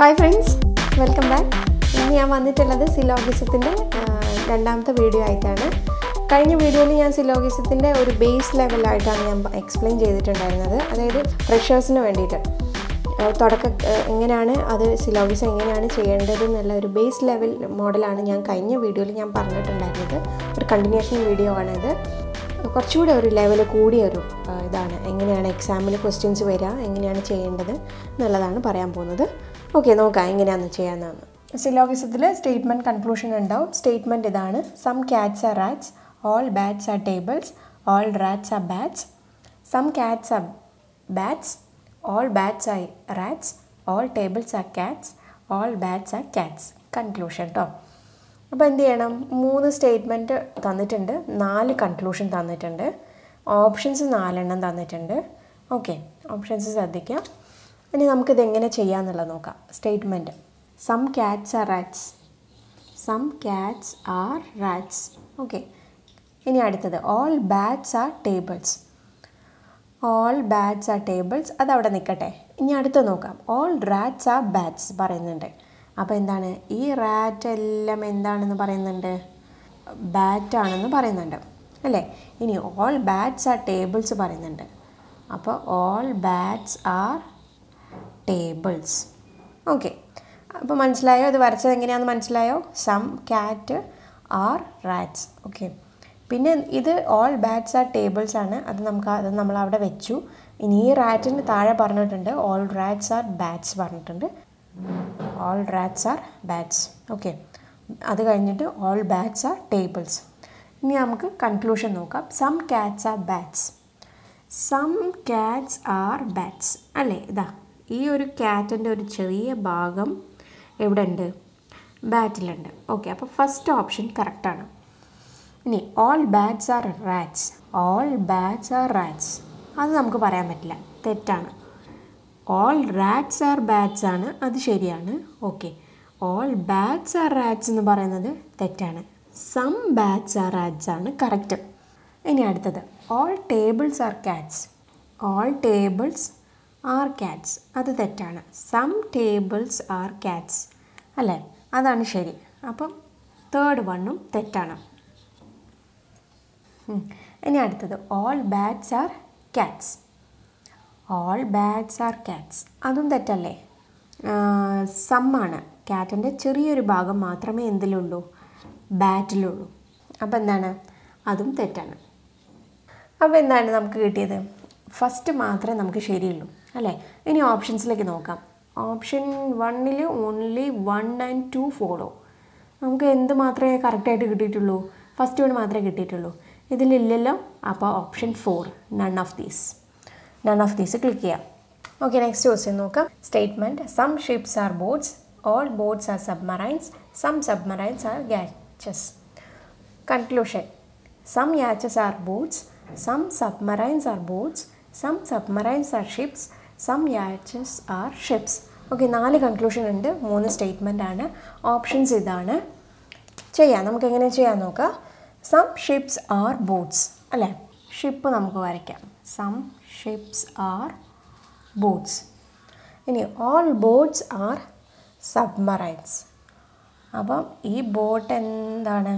Hi friends welcome back in या वന്നിട്ടുള്ളത് സിലോഗിസത്തിന്റെ രണ്ടാമത്തെ വീഡിയോ ആയിട്ടാണ് കഴിഞ്ഞ വീഡിയോയിൽ ഞാൻ സിലോഗിസത്തിന്റെ ഒരു ബേസ് ലെവൽ ആയിട്ടാണ് ഞാൻ എക്സ്പ്ലെയിൻ ചെയ്തിട്ടുണ്ടായിരുന്നത് അതായത് ഫ്രഷേഴ്സിന് വേണ്ടിയിട്ട് തുടക്ക എങ്ങനെയാണ് അത് സിലോഗിസം എങ്ങനെയാണ് ചെയ്യേണ്ടത് എന്നുള്ള ഒരു ബേസ് ലെവൽ മോഡലാണ് ഞാൻ കഴിഞ്ഞ വീഡിയോയിൽ ഞാൻ പറഞ്ഞിട്ടുണ്ടായിരുന്നത് ഒരു കണ്ടിന്യൂഷൻ വീഡിയോ ആണ് ഇത് കുറച്ചുകൂടി ഒരു ലെവൽ കൂടിയ ഒരു ഇതാണ് എങ്ങനെയാണ് എക്സാമിൽ ക്വസ്റ്റ്യൻസ് വരിക എങ്ങനെയാണ് ചെയ്യേണ്ടത് എന്നുള്ളതാണ് പറയാൻ പോകുന്നത് ओके नोक एंगेना सिलोगिसम स्टेटमेंट कंक्लूशन उंडावुम स्टेटमेंट इदान some cats are rats all bats are tables all rats are bats some cats are bats all bats are rats all tables are cats all bats are cats conclusion ട്ടോ അപ്പോൾ എന്തു ചെയ്യണം മൂന്ന് statement തന്നിട്ടുണ്ട് നാല് conclusion തന്നിട്ടുണ്ട് options നാലെണ്ണം തന്നിട്ടുണ്ട് ഓക്കേ ഓപ്ഷൻസ് ശ്രദ്ധിക്കുക इन नमुक नोक statement some cats are rats okay इन अड़ ऑल बैट्स आर टेबल्स अदवे निकटे इन अड़ नोक ऑल रैट्स आर बैट्स पर अब ई राटेल बैटाण अल इन ऑल बैट्स आर टेबल्स पर अब all bats are tables okay appo manasilayo idu varachad enganeyanu manasilayo some cat are rats okay pinne idu all bats are tables aanu adu nammal avade vechu ini ee rat inu thaale parnittunde all rats are bats parnittunde all rats are bats okay adu kaninnittu all bats are tables ini namukku conclusion nokka some cats are bats alle idha ഈ ഒരു കാറ്റിന്റെ ഒരു ചെറിയ ഭാഗം എവിടെണ്ട് ബാറ്റിലുണ്ട് okay അപ്പോൾ first option correct ആണ് ഇനി ഓൾ ബാറ്റ്സ് ആർ റാറ്റ്സ് അത് നമുക്ക് പറയാൻ പറ്റില്ല തെറ്റാണ് ഓൾ റാറ്റ്സ് ആർ ബാറ്റ്സ് ആണ് അത് ശരിയാണ് okay all bats are rats എന്ന് പറയുന്നത് തെറ്റാണ് സം ബാറ്റ്സ് ആർ റാറ്റ്സ് ആണ് കറക്റ്റ് ഇനി അടുത്തത് ഓൾ ടേബിൾസ് ആർ കാറ്റ്സ് അത് തെറ്റാണ് സം ടേബിൾസ് ആർ കാറ്റ്സ് അല്ലേ അതാണ് ശരി അപ്പം തേർഡ് വണ്ണും തെറ്റാണ് ഇനി അടുത്തത് ഓൾ ബാറ്റ്സ് ആർ കാറ്റ്സ് അതും തെറ്റല്ലേ സം ആണ് കാറ്റിൻ്റെ ചെറിയൊരു ഭാഗം മാത്രമേ എന്തിലുള്ളൂ ബാറ്റിലുള്ളൂ അപ്പം എന്താണ് അതും തെറ്റാണ് അപ്പം എന്താണ് നമുക്ക് കിട്ടിയത് ഫസ്റ്റ് മാത്രമേ നമുക്ക് ശരിയുള്ളൂ അല്ലേ ഇനി ഓപ്ഷൻസിലേക്ക് നോക്കാം ഓപ്ഷൻ 1 ൽ only 1 and 2 follow നമുക്ക് എന്ത് മാത്രമേ കറക്റ്റ് ആയിട്ട് കിട്ടിയിട്ടുള്ളൂ ഫസ്റ്റ് വൺ മാത്രമേ കിട്ടിയിട്ടുള്ളൂ ഇതിൽ ഇല്ലല്ലോ അപ്പോൾ option 4 none of these click ചെയ്യാം ഓക്കേ നെക്സ്റ്റ് ക്വസ്റ്റ്യൻ നോക്കാം statement some ships are boats all boats are submarines some submarines are yachts conclusion some yachts are boats some submarines are boats some submarines are ships some yachts are ships okay നാല് conclusion ഉണ്ട് മൂന്ന് statement ആണ് options ഇതാണ് ചെയ്യാം നമുക്ക് എങ്ങനെ ചെയ്യാം നോക്കാം some ships are boats അല്ലേ ഷിപ്പ് നമുക്ക് വരയ്ക്കാം some ships are boats ഇനി all boats are submarines അപ്പോൾ ഈ ബോട്ട് എന്താണ്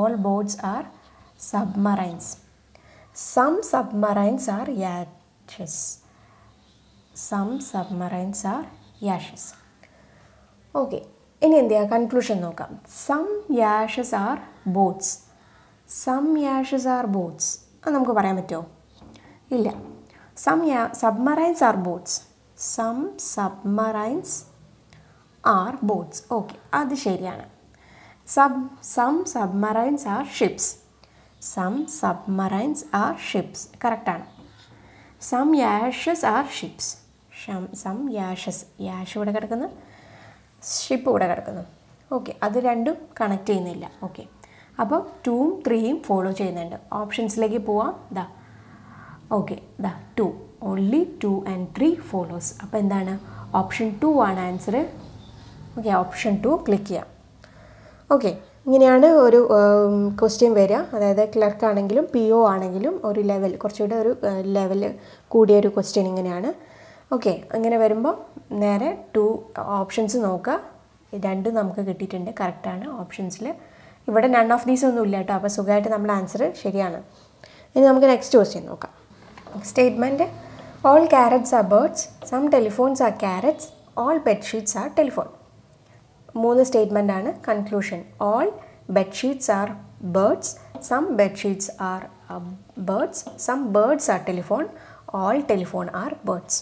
all boats are submarines some submarines are yachts okay इन एंडिया कंक्लूशन നോക്കാം some yachts are boats നമുക്ക് പറയാൻ പറ്റോ ഇല്ല some submarines are boats okay അത് ശരിയാണ് some submarines are ships correct ആണ് some yachts are ships ഇവിടെ കിടക്കുന്നു ഷിപ്പ് ഇവിടെ കിടക്കുന്നു ഓക്കേ അത് രണ്ടും കണക്ട് ചെയ്യുന്നില്ല ഓക്കേ അപ്പോൾ 2 ഉം 3 ഉം ഫോളോ ചെയ്യുന്നുണ്ട് ഓപ്ഷൻസിലേക്ക് പോവാം ദാ ഓക്കേ ദാ 2 only 2 and 3 follows അപ്പോൾ എന്താണ് ഓപ്ഷൻ 2 ആണ് ആൻസർ ഓക്കേ ഓപ്ഷൻ 2 ക്ലിക്ക് ചെയ്യാം ഓക്കേ ഇങ്ങനെയാണ് ഒരു ക്വസ്റ്റ്യൻ വരിക അതായത് ക്ലർക്ക് ആണെങ്കിലും പിഒ ആണെങ്കിലും ഒരു ലെവൽ കുറച്ചുകൂടി ഒരു ലെവൽ കൂടിയ ഒരു ക്വസ്റ്റ്യൻ ഇങ്ങനെയാണ് ഓക്കെ അങ്ങനെ വരുമ്പോൾ നേരെ ടു ഓപ്ഷൻസ് നോക്കുക. രണ്ടും നമുക്ക് കിട്ടിയിട്ടുണ്ട്, കറക്റ്റാണ്. ഓപ്ഷൻസിൽ ഇവിടെ നൺ ഓഫ് ദീസ് ഒന്നും ഇല്ല കേട്ടോ. അപ്പോൾ സുഖമായിട്ട് നമ്മൾ ആൻസർ ശരിയാണ്. ഇനി നമുക്ക് നെക്സ്റ്റ് ക്വസ്റ്റ്യൻ നോക്കാം. Statement: all carrots are birds, some telephones are carrots, all bedsheets are telephone. മൂന്ന് സ്റ്റേറ്റ്മെൻറ്റാണ്. Conclusion: all bedsheets are birds, some bedsheets are birds, some birds are telephone, all telephone are birds.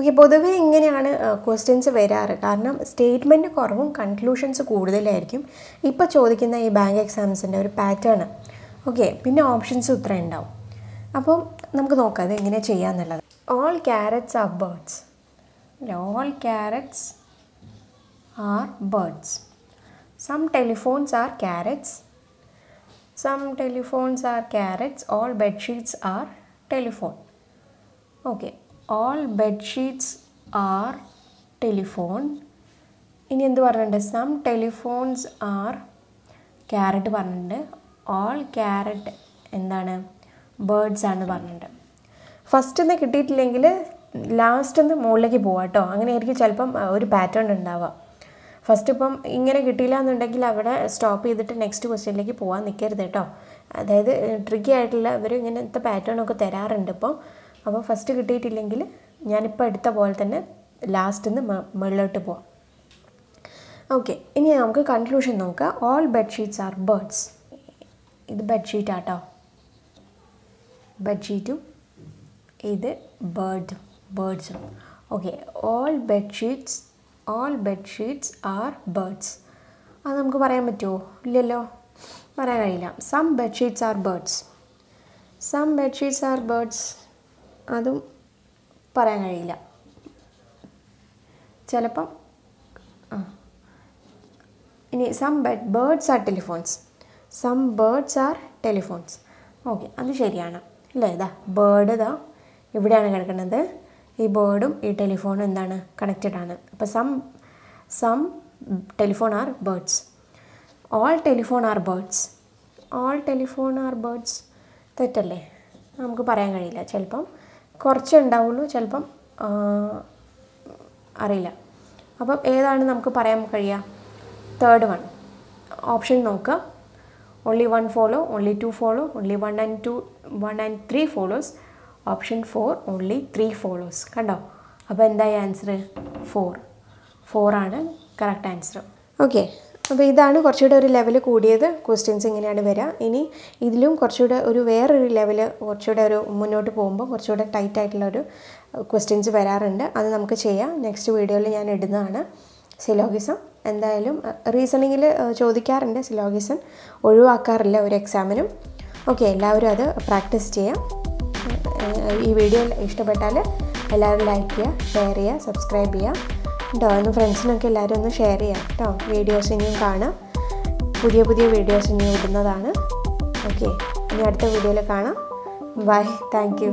Okay, പൊതുവേ ഇങ്ങനെയാണ് questions വരാറ്. കാരണം statement കുറവും conclusions കൂടുതലായിരിക്കും ഇപ്പോൾ ചോദിക്കുന്ന ഈ ബാങ്ക് എക്സാംസിൻ്റെ ഒരു പാറ്റേൺ. ഓക്കെ, പിന്നെ ഓപ്ഷൻസ് ഇത്രയും ഉണ്ടാവും. അപ്പം നമുക്ക് നോക്കാം അത് എങ്ങനെ ചെയ്യാമെന്നുള്ളത്. All carrots are birds, all carrots are birds, some telephones are carrots, some telephones are carrots, all bedsheets are telephone. Okay, all bedsheets are telephone. ഇനി എന്ത് പറഞ്ഞിട്ടുണ്ട്? some telephones are carrot പറഞ്ഞിട്ടുണ്ട്. all carrot എന്താണ്? birds ആണ് പറഞ്ഞിട്ടുണ്ട്. First ഒന്ന് കിട്ടിയിട്ടില്ലെങ്കിൽ last ഒന്ന് മുകളിലേക്ക് പോവാം കേട്ടോ. അങ്ങനെയായിരിക്കും ചിലപ്പം ഒരു പാറ്റേൺ ഉണ്ടാവുക. ഫസ്റ്റ് ഇപ്പം ഇങ്ങനെ കിട്ടിയില്ല എന്നുണ്ടെങ്കിൽ അവിടെ സ്റ്റോപ്പ് ചെയ്തിട്ട് നെക്സ്റ്റ് ക്വസ്റ്റ്യനിലേക്ക് പോകാൻ നിൽക്കരുത് കേട്ടോ. അതായത് ട്രിക്കി ആയിട്ടുള്ള ഇവർ ഇങ്ങനത്തെ പാറ്റേണൊക്കെ തരാറുണ്ട് ഇപ്പോൾ. അപ്പോൾ ഫസ്റ്റ് കിട്ടിയിട്ടില്ലെങ്കിൽ ഞാനിപ്പോൾ എടുത്ത പോലെ തന്നെ ലാസ്റ്റിൽ നിന്ന് മുകളിലോട്ട് പോവാം. ഓക്കെ, ഇനി നമുക്ക് കൺക്ലൂഷൻ നോക്കാം. All bedsheets are birds. ഇത് ബെഡ്ഷീറ്റ് ആട്ടോ, ബെഡ്ഷീറ്റും ഇത് ബേർഡ്സും. Okay, all bedsheets are birds. അത് നമുക്ക് പറയാൻ പറ്റുമോ? ഇല്ലല്ലോ, പറയാൻ കഴിയില്ല. സം ബെഡ്ഷീറ്റ്സ് ആർ ബേർഡ്സ് അതും പറയാൻ കഴിയില്ല. ചിലപ്പം ഇനി some birds are telephones. Okay, അത് ശരിയാണ് അല്ലേ? ഇതാ ബേർഡ് ഇതാ ഇവിടെയാണ് കിടക്കുന്നത്. ഈ ബേർഡും ഈ ടെലിഫോണും എന്താണ്? കണക്റ്റഡ് ആണ്. അപ്പോൾ some telephone are birds, all telephone are birds. തെറ്റല്ലേ? നമുക്ക് പറയാൻ കഴിയില്ല. ചിലപ്പം കുറച്ച് ഉണ്ടാവുള്ളൂ, ചിലപ്പം അറിയില്ല. അപ്പം ഏതാണ് നമുക്ക് പറയാൻ കഴിയുക? Third one. ഓപ്ഷൻ നോക്കുക. Only one follow, only two follow, only one and three follows. Option 4 only 3 follows. കണ്ടോ? അപ്പോൾ എന്തായി ആൻസർ? 4 ആണ് കറക്റ്റ് ആൻസർ. ഓക്കെ, അപ്പോൾ ഇതാണ് കുറച്ചുകൂടെ ഒരു ലെവൽ കൂടിയത്. ക്വസ്റ്റ്യൻസ് ഇങ്ങനെയാണ് വരിക. ഇനി ഇതിലും കുറച്ചുകൂടെ ഒരു വേറൊരു ലെവൽ, കുറച്ചുകൂടെ ഒരു മുന്നോട്ട് പോകുമ്പോൾ കുറച്ചുകൂടെ ടൈറ്റ് ആയിട്ടുള്ളൊരു ക്വസ്റ്റ്യൻസ് വരാറുണ്ട്. അത് നമുക്ക് ചെയ്യാം. നെക്സ്റ്റ് വീഡിയോയിൽ ഞാൻ ഇടുന്നതാണ് സിലോഗിസം. എന്തായാലും റീസണിങ്ങിൽ ചോദിക്കാറുണ്ട് സിലോഗിസം, ഒഴിവാക്കാറില്ല ഒരു എക്സാമിനും. ഓക്കെ, എല്ലാവരും അത് പ്രാക്ടീസ് ചെയ്യാം. ഈ വീഡിയോ ഇഷ്ടപ്പെട്ടാൽ എല്ലാവരും ലൈക്ക് ചെയ്യുക, ഷെയർ ചെയ്യുക, സബ്സ്ക്രൈബ് ചെയ്യുക കേട്ടോ. ഒന്ന് ഫ്രണ്ട്സിനൊക്കെ എല്ലാവരും ഒന്ന് ഷെയർ ചെയ്യാം കേട്ടോ. വീഡിയോസ് ഇനിയും കാണാം. പുതിയ പുതിയ വീഡിയോസ് ഇനിയും ഇടുന്നതാണ്. ഓക്കെ, ഇനി അടുത്ത വീഡിയോയിൽ കാണാം. Bye, thank U.